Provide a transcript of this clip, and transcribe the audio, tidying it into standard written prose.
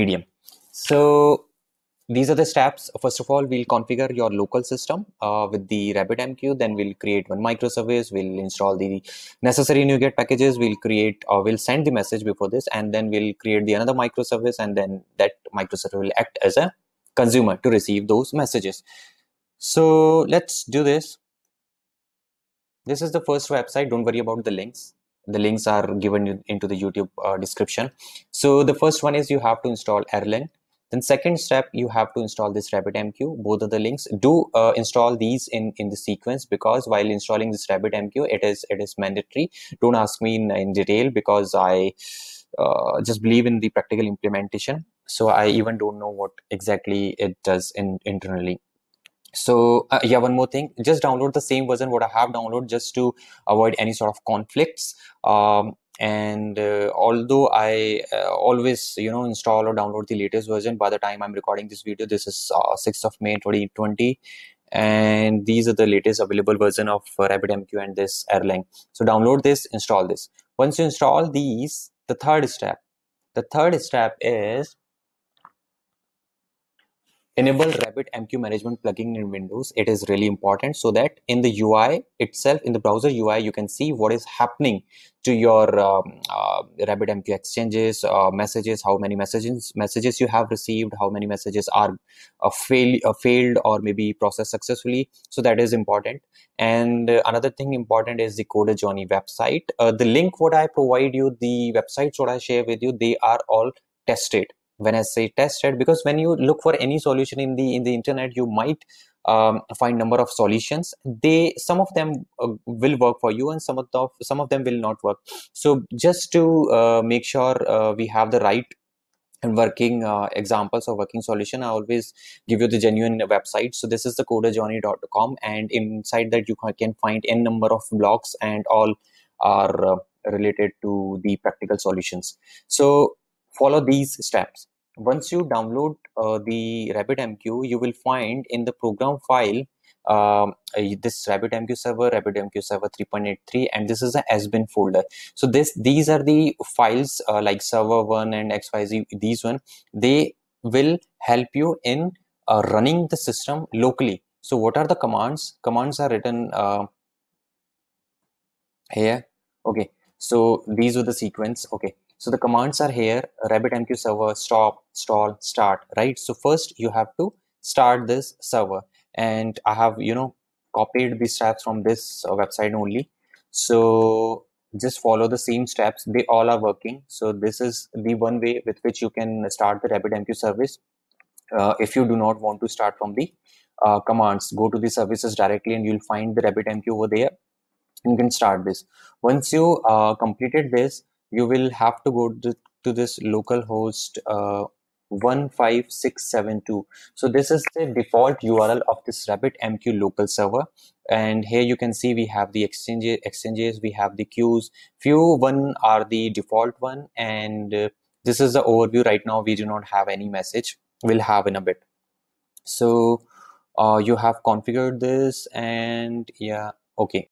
medium. So these are the steps. First of all, we'll configure your local system with the RabbitMQ. Then we'll create one microservice. We'll install the necessary NuGet packages. We'll create, or we'll send the message before this, and then we'll create the another microservice, and then that microservice will act as a consumer to receive those messages. So let's do this. This is the first website. Don't worry about the links. The links are given into the YouTube description. So the first one is you have to install Erlang. Then second step, you have to install this RabbitMQ. Both of the links, do install these in the sequence, because while installing this RabbitMQ, it is mandatory. Don't ask me in detail, because I just believe in the practical implementation. So I even don't know what exactly it does internally. So yeah, one more thing, just download the same version what I have downloaded, just to avoid any sort of conflicts. And although I always, install or download the latest version, by the time I'm recording this video, this is 6th of May 2020, and these are the latest available version of RabbitMQ and this Erlang. So download this, install this. Once you install these, the third step is enable RabbitMQ management plugin in Windows. It is really important, so that in the UI itself, in the browser UI, you can see what is happening to your RabbitMQ exchanges, messages, how many messages you have received, how many messages are failed or maybe processed successfully. So that is important. And another thing important is the Coder Journey website. The link what I provide you, the websites what I share with you, they are all tested. When I say tested, because when you look for any solution in the internet, you might find number of solutions. Some of them will work for you, and some of them will not work. So just to make sure we have the right and working examples or working solution, I always give you the genuine website. So this is the coderjony.com, and inside that you can find n number of blogs, and all are related to the practical solutions. So follow these steps. Once you download the RabbitMQ, you will find in the program file this RabbitMQ server, RabbitMQ server 3.8.3, and this is the asbin folder. So these are the files like server1 and XYZ. These one, they will help you in running the system locally. So what are the commands? Commands are written here. Okay, so these are the sequence. Okay. So the commands are here, RabbitMQ server, stop, stall, start, right? So first you have to start this server, and I have, copied these steps from this website only. So just follow the same steps. They all are working. So this is the one way with which you can start the RabbitMQ service. If you do not want to start from the commands, go to the services directly, and you'll find the RabbitMQ over there. You can start this. Once you completed this, you will have to go to this localhost 15672. So this is the default URL of this RabbitMQ local server, and here you can see we have the exchanges, we have the queues. Few one are the default one, and this is the overview. Right now we do not have any message, we'll have in a bit. So you have configured this, and yeah, okay.